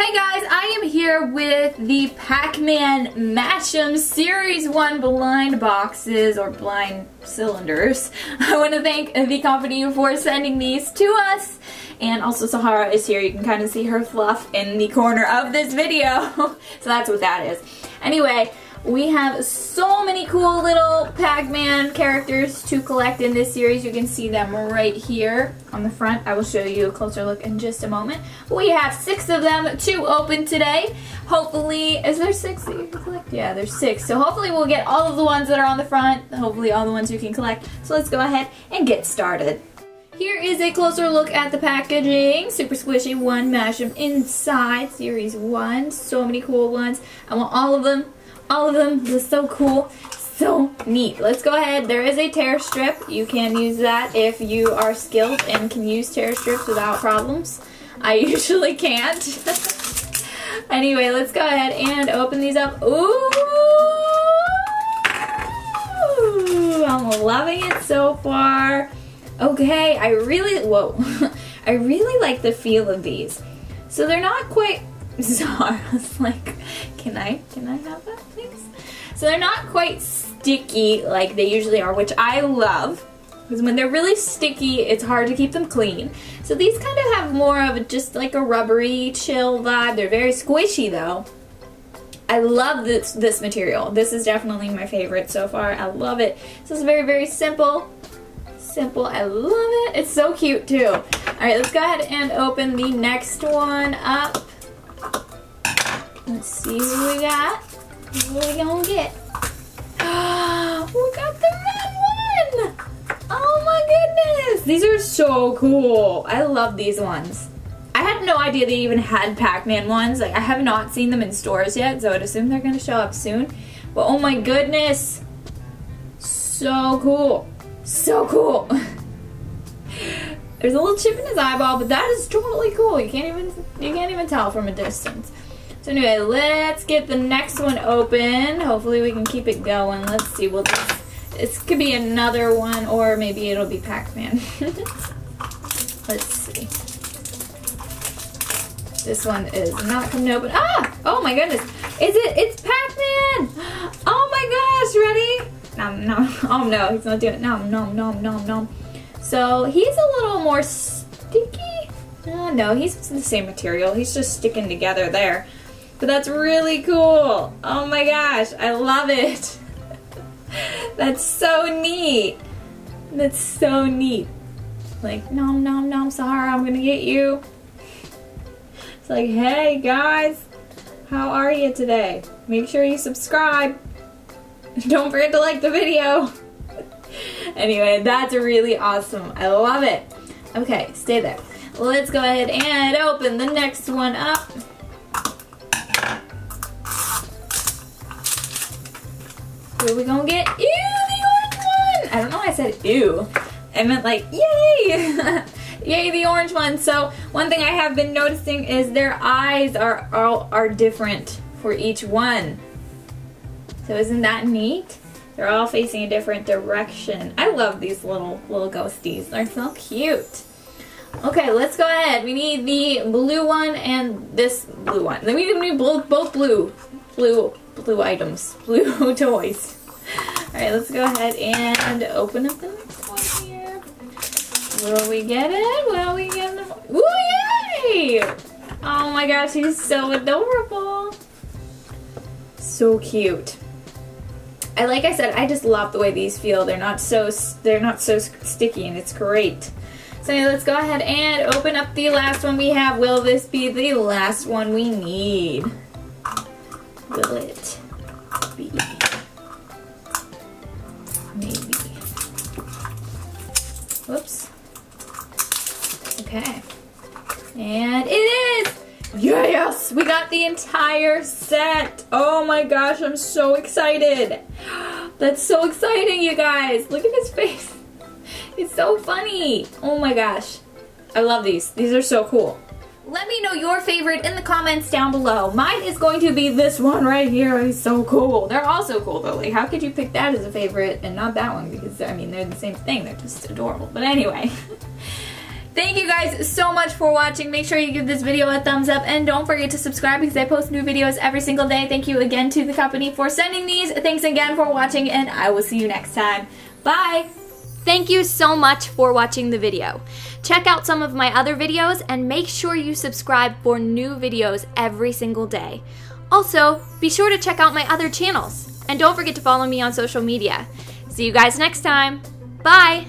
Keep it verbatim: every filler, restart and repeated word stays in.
Hey guys, I am here with the Pac-Man Mashem Series one blind boxes, or blind cylinders. I want to thank the company for sending these to us. And also Sahara is here. You can kind of see her fluff in the corner of this video. So that's what that is. Anyway, we have so many cool little Pac-Man characters to collect in this series. You can see them right here on the front. I will show you a closer look in just a moment. We have six of them to open today. Hopefully, is there six that you can collect? Yeah, there's six. So hopefully we'll get all of the ones that are on the front. Hopefully all the ones you can collect. So let's go ahead and get started. Here is a closer look at the packaging. Super squishy one, Mashem inside, series one. So many cool ones. I want all of them. All of them. This is so cool. So neat. Let's go ahead. There is a tear strip. You can use that if you are skilled and can use tear strips without problems. I usually can't. Anyway, let's go ahead and open these up. Ooh! I'm loving it so far. Okay, I really, whoa. I really like the feel of these. So they're not quite, Zara's like, can I, can I have that please? So they're not quite sticky like they usually are, which I love. Because when they're really sticky, it's hard to keep them clean. So these kind of have more of a, just like a rubbery, chill vibe. They're very squishy though. I love this, this material. This is definitely my favorite so far. I love it. So it's very, very simple. Simple. I love it. It's so cute too. Alright, let's go ahead and open the next one up. Let's see what we got. What are we gonna get? We got the red one! Oh my goodness! These are so cool. I love these ones. I had no idea they even had Pac-Man ones. Like, I have not seen them in stores yet, so I'd assume they're gonna show up soon. But oh my goodness! So cool. So cool. There's a little chip in his eyeball, but that is totally cool. You can't even you can't even tell from a distance. So anyway, let's get the next one open. Hopefully we can keep it going. Let's see. Well, this, this could be another one, or maybe it'll be Pac-Man. Let's see. This one is not coming open. Ah! Oh my goodness. Is it? It's Pac-Man! Oh my gosh. Ready? Nom nom. Oh no, he's not doing it. Nom nom nom nom nom. So he's a little more sticky. Oh, no, he's the same material. He's just sticking together there. But that's really cool. Oh my gosh, I love it. That's so neat. That's so neat. Like, nom nom nom, Sahara, I'm gonna get you. It's like, hey guys, how are you today? Make sure you subscribe. Don't forget to like the video. Anyway, that's really awesome. I love it. Okay, stay there. Let's go ahead and open the next one up. What are we gonna get? Ew, the orange one! I don't know why I said ew. I meant like, yay! Yay, the orange one. So, one thing I have been noticing is their eyes are, are, are different for each one. So isn't that neat? They're all facing a different direction. I love these little, little ghosties. They're so cute. Okay, let's go ahead. We need the blue one and this blue one. Then we need blue, both blue. Blue. Blue items, blue toys. Alright, let's go ahead and open up the next one here. Will we get it? Will we get it? Ooh, yay! Oh my gosh, he's so adorable. So cute. I like I said, I just love the way these feel. They're not so they're not so sticky, and it's great. So anyway, let's go ahead and open up the last one we have. Will this be the last one we need? Will it be? Maybe. Whoops. Okay. And it is! Yes! We got the entire set! Oh my gosh, I'm so excited! That's so exciting, you guys! Look at his face! It's so funny! Oh my gosh. I love these. These are so cool. Let me know your favorite in the comments down below. Mine is going to be this one right here. It's so cool. They're all so cool though. Like, how could you pick that as a favorite and not that one? Because, I mean, they're the same thing. They're just adorable. But anyway. Thank you guys so much for watching. Make sure you give this video a thumbs up and don't forget to subscribe because I post new videos every single day. Thank you again to the company for sending these. Thanks again for watching and I will see you next time. Bye! Thank you so much for watching the video. Check out some of my other videos and make sure you subscribe for new videos every single day. Also, be sure to check out my other channels. And don't forget to follow me on social media. See you guys next time. Bye!